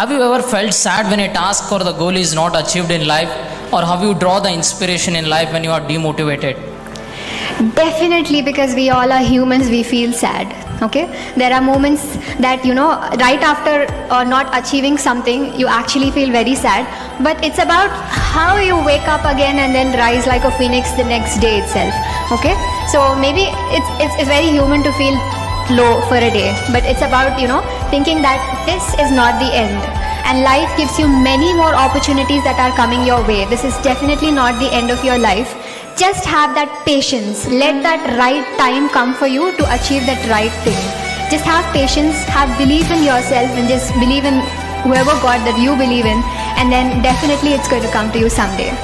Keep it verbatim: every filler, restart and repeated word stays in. Have you ever felt sad when a task or the goal is not achieved in life? Or how you draw the inspiration in life when you are demotivated? Definitely, because we all are humans, we feel sad. Okay, there are moments that, you know, right after or not achieving something, you actually feel very sad. But it's about how you wake up again and then rise like a phoenix the next day itself. Okay, so maybe it's, it's, it's very human to feel low for a day, but it's about, you know, thinking that this is not the end. And life gives you many more opportunities that are coming your way. This is definitely not the end of your life. Just have that patience. Let that right time come for you to achieve that right thing. Just have patience, have belief in yourself, and just believe in whoever God that you believe in. And then definitely it's going to come to you someday.